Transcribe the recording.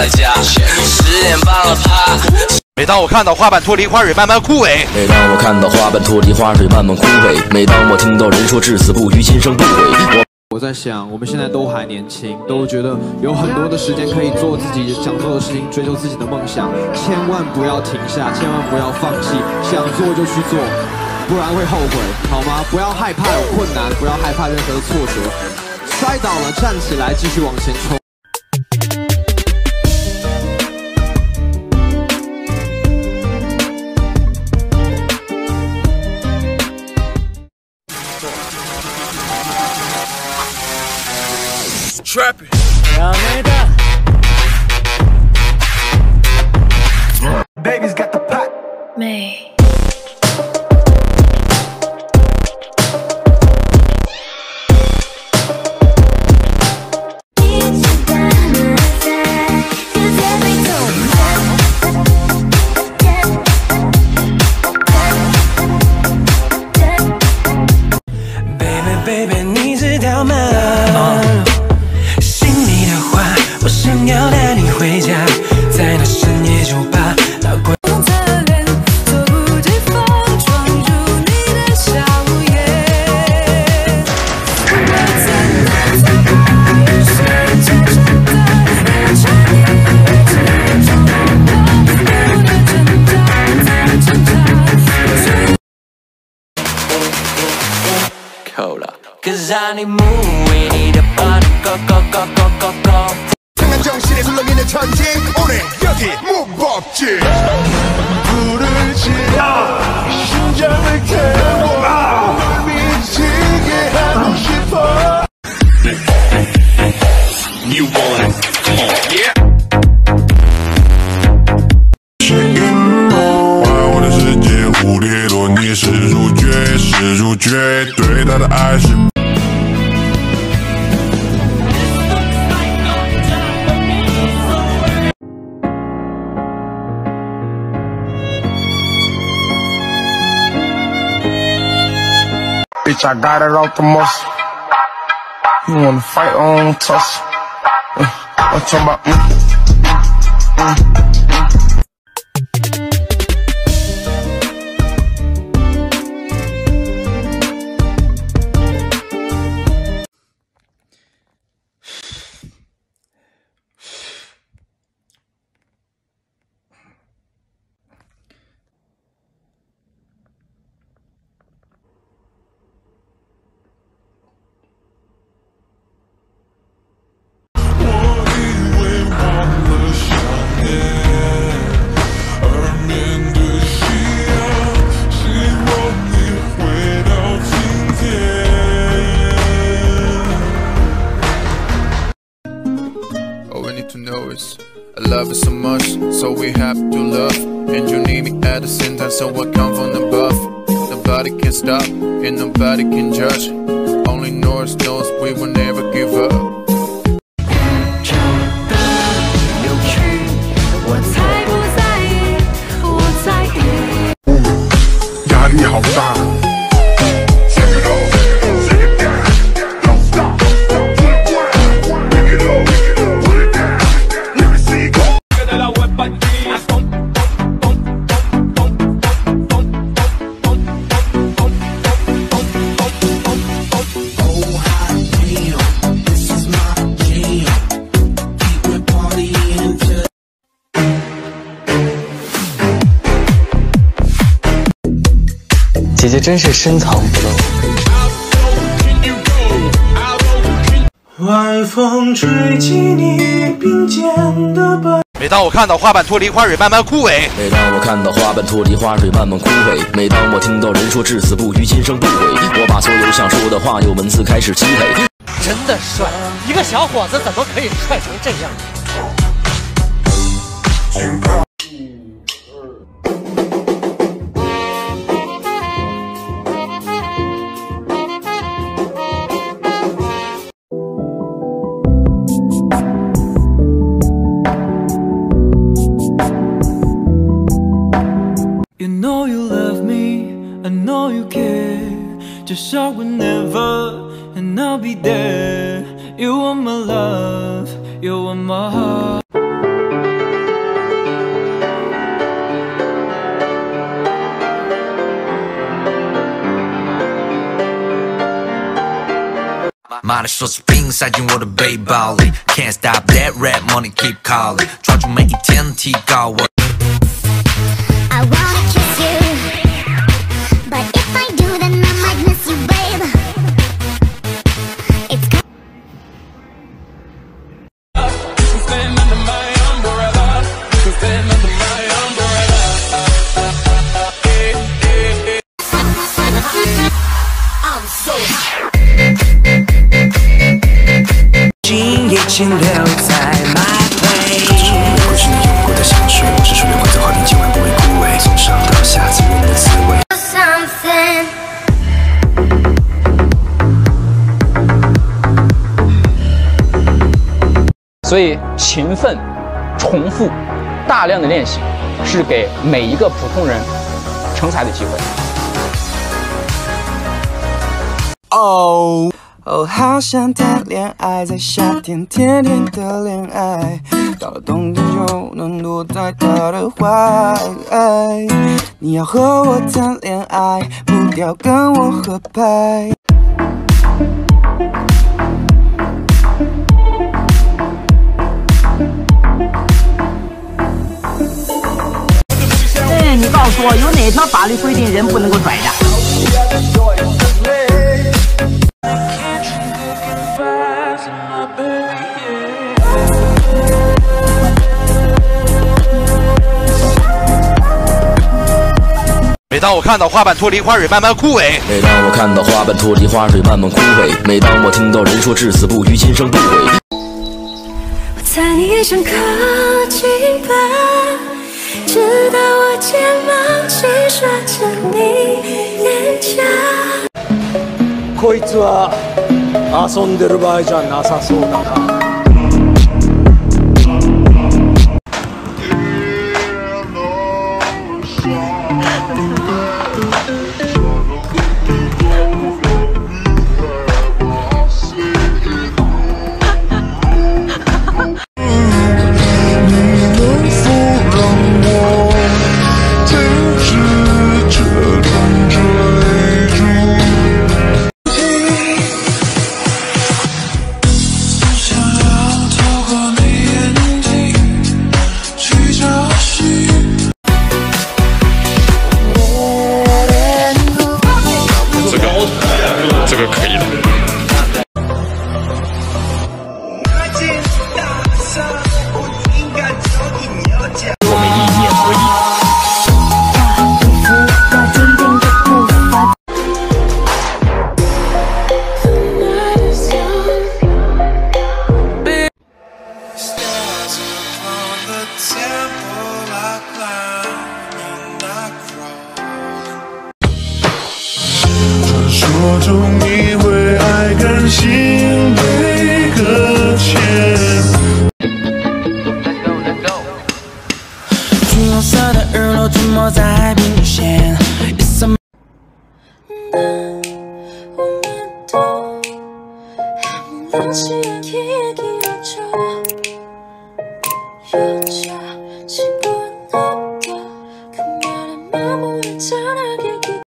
了家，10点半了趴。 每当我看到花瓣脱离花蕊慢慢枯萎，每当我看到花瓣脱离花蕊慢慢枯萎，每当我听到人说至死不渝，今生不悔。我在想，我们现在都还年轻，都觉得有很多的时间可以做自己想做的事情，追求自己的梦想，千万不要停下，千万不要放弃，想做就去做，不然会后悔，好吗？不要害怕有困难，不要害怕任何的挫折，摔倒了站起来，继续往前冲。 Trapping. Baby's got the pot. Me. 'Cause I need move, we need a body, go go go go go go. 생각 정신에 굴러기는 천지, 오늘 여기 무법지. 불을 지나 심장을 태우고 날 미치게 하고 싶어. You want it? Come on, yeah. 绝对他的爱是。 Bitch, I got it off the muscle. You wanna fight on tussle? I'm talking about. I love you so much, so we have to love. And you need me at the same time, so I come from above. Nobody can stop, and nobody can judge. Only North knows we will never give up. 姐姐真是深藏不露。晚风吹起你鬓间的白。每当我看到花瓣脱离花蕊慢慢枯萎，每当我看到花瓣脱离花蕊慢慢枯萎，每当我听到人说至死不渝，今生不悔，我把所有想说的话用文字开始积累。真的帅，一个小伙子怎么可以帅成这样？ Just shout whenever, and I'll be there. You are my love, you are my heart. 买的说是拼，塞进我的背包里。Can't stop that rap money keep calling， 抓住每一天提高我。 今夜请留在 my place。这是我们过去用过的香水，我是属于花在花瓶，千万不会枯萎。从上到下，滋润的滋味。所以，勤奋、重复、大量的练习，是给每一个普通人成才的机会。哦。 哦， 好想谈恋爱，在夏天甜甜的恋爱，到了冬天就能躲在他的怀。你要和我谈恋爱，步调跟我合拍。哎，你告诉我，有哪条法律规定人不能够拽着？ 每当我看到花瓣脱离花蕊慢慢枯萎，每当我看到花瓣脱离花蕊慢慢枯萎，每当我听到人说至死不渝，今生不悔。我在你眼神靠近吧，直到我睫毛轻刷着你脸颊。こいつは遊んでる場合じゃなさそうだな。 我终于为爱甘心被搁浅。橘红色的日落沉没在海平均线。